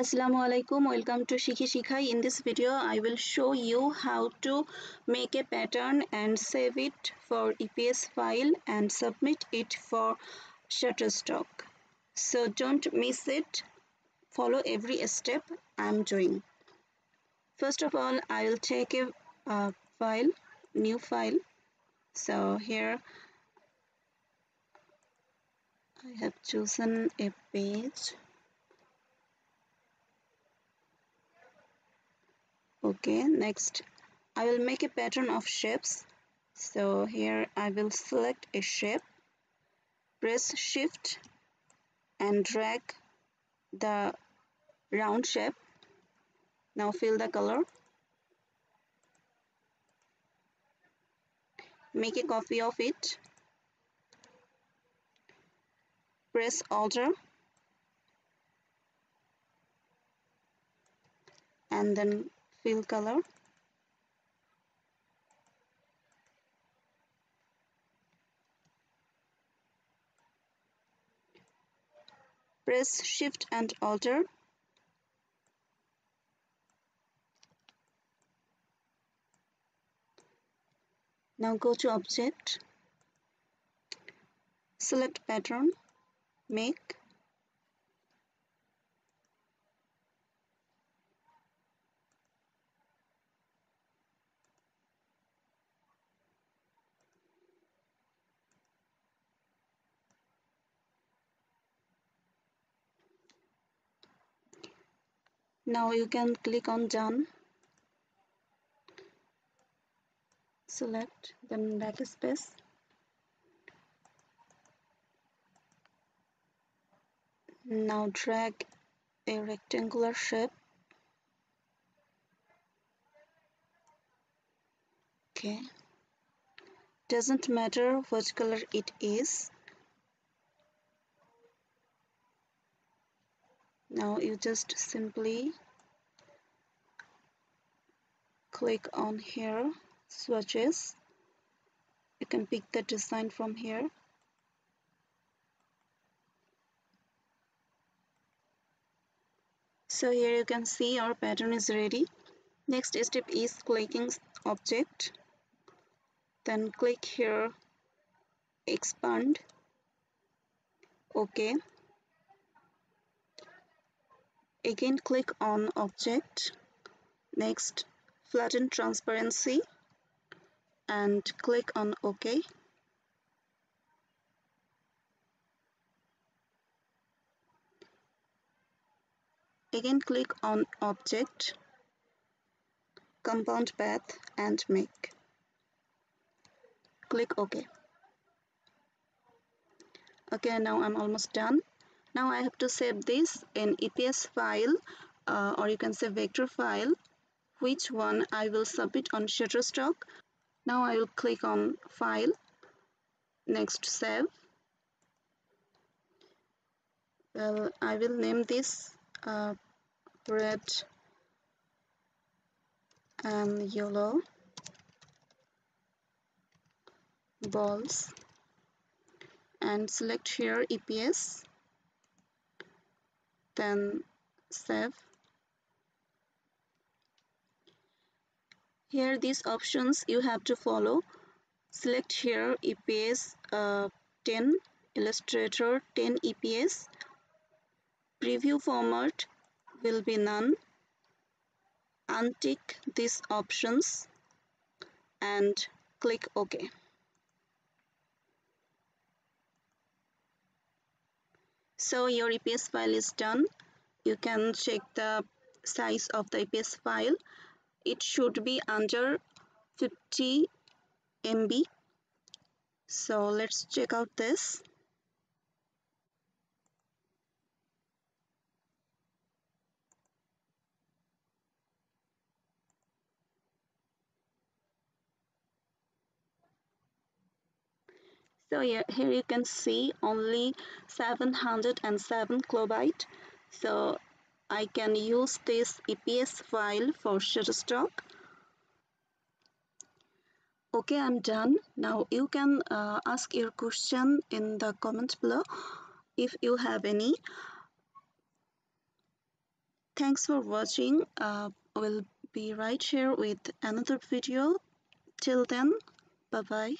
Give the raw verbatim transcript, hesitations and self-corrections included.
Assalamu alaikum, welcome to Shikhi Shikhai. In this video I will show you how to make a pattern and save it for E P S file and submit it for Shutterstock. So don't miss it, follow every step I am doing. First of all, I will take a uh, file, new file. So here I have chosen a page. Okay, next I will make a pattern of shapes. So here I will select a shape, press shift and drag the round shape. Now fill the color. Make a copy of it. Press alter and then fill color. Press shift and alter. Now go to object. Select pattern. Make. Now you can click on done, select, then backspace. Now drag a rectangular shape. Okay, doesn't matter what color it is. Now you just simply click on here, swatches. You can pick the design from here. So here you can see our pattern is ready. Next step is clicking object. Then click here, expand. Okay. Again click on object, next flatten transparency and click on OK. Again click on object, compound path and make. Click OK. Okay, now I'm almost done. Now I have to save this in E P S file uh, or you can say vector file, which one I will submit on Shutterstock. Now I will click on file, next save. Well, I will name this uh, red and yellow balls and select here E P S. Then save. Here these options you have to follow. Select here E P S uh, ten, Illustrator ten E P S. Preview format will be none. Untick these options and click OK. So your E P S file is done. You can check the size of the E P S file. It should be under fifty M B. So let's check out this. So here, here you can see only seven hundred seven kilobyte. So I can use this E P S file for Shutterstock. Okay, I'm done. Now you can uh, ask your question in the comment below if you have any. Thanks for watching. Uh, we'll be right here with another video. Till then, bye bye.